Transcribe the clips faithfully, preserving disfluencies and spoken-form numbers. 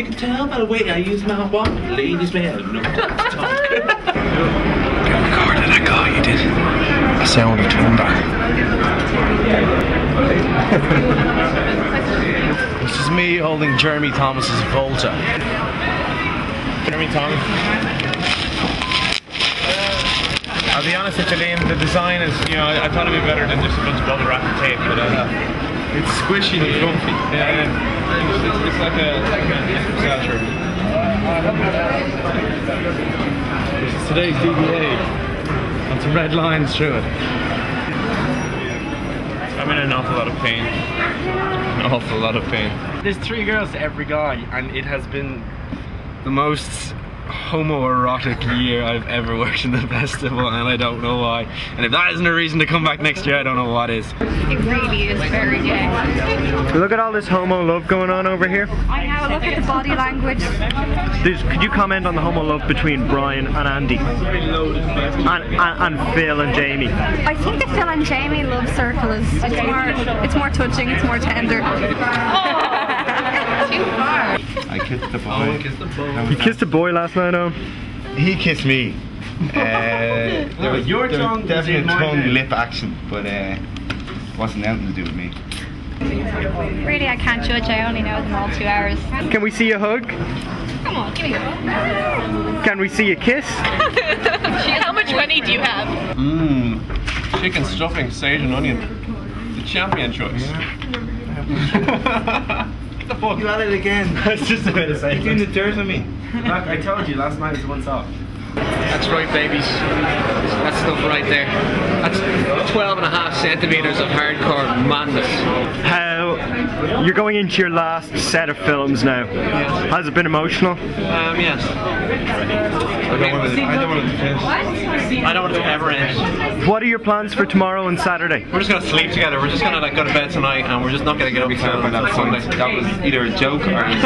You can tell by the way I use my wallet. Ladies may have no time to talk. You recorded that call you did. I sound it turned on. This is me holding Jeremy Thomas's Volta. Jeremy Thomas. I'll be honest with you, Liam, the design is, you know, I, I thought it'd be better than just a bunch of bubble wrap and tape, but uh, it's squishy and comfy. Yeah, it's, it's, it's like a, like a satchel. This is today's D V A, and some red lines through it. I'm in an awful lot of pain. An awful lot of pain. There's three girls to every guy, and it has been the most homoerotic year I've ever worked in the festival, and I don't know why. And if that isn't a reason to come back next year, I don't know what is. It really is very gay. Look at all this homo love going on over here. I know, look at the body language. There's, could you comment on the homo love between Brian and Andy? And, and, and Phil and Jamie? I think the Phil and Jamie love circle is it's more, it's more touching, it's more tender. Oh. Too far. I kissed the boy. Oh, kissed the boy. You kissed a boy last night, oh? He kissed me. Uh, there was your there tongue, was definitely tongue name. Lip action, but uh, wasn't anything to do with me. Really, I can't judge. I only know them all two hours. Can we see a hug? Come on, give me a hug. Can we see a kiss? How much money do you have? Mmm, chicken stuffing, sage and onion. The champion choice. Yeah. Fuck. You at it again. That's just a bit of saying. You're doing the dirt on me. Look, I told you last night was once off. That's right, babies. That stuff right there. That's twelve and a half centimeters of hardcore madness. How you're going into your last set of films now? Yes. Has it been emotional? Um, yes. I don't want to. I don't want to finish. I don't want to ever end. What are your plans for tomorrow and Saturday? We're just gonna sleep together. We're just gonna like go to bed tonight, and we're just not gonna get up until that Sunday. That was either a joke or I was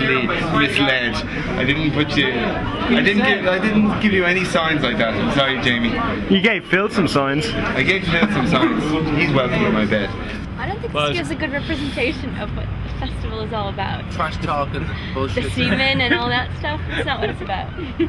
wildly misled. I didn't put you. I didn't give. I didn't give you any signs like that. I'm sorry, Jamie. You gave Phil some signs. I gave Phil some signs. He's welcome on my bed. I don't think well, this gives a good representation of what the festival is all about. Trash talk and bullshit. The semen and all that stuff. That's not what it's about.